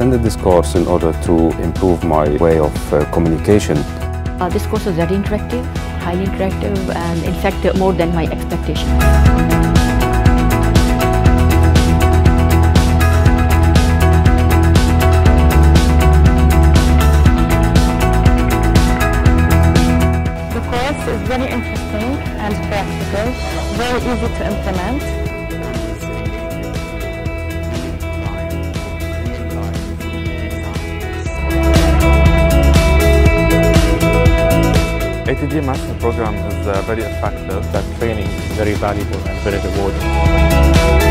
attended this course in order to improve my way of communication. This course was very interactive, highly interactive, and in fact more than my expectations. It's very interesting and practical, very easy to implement. ATG Master Program is very effective. That training is very valuable and very rewarding.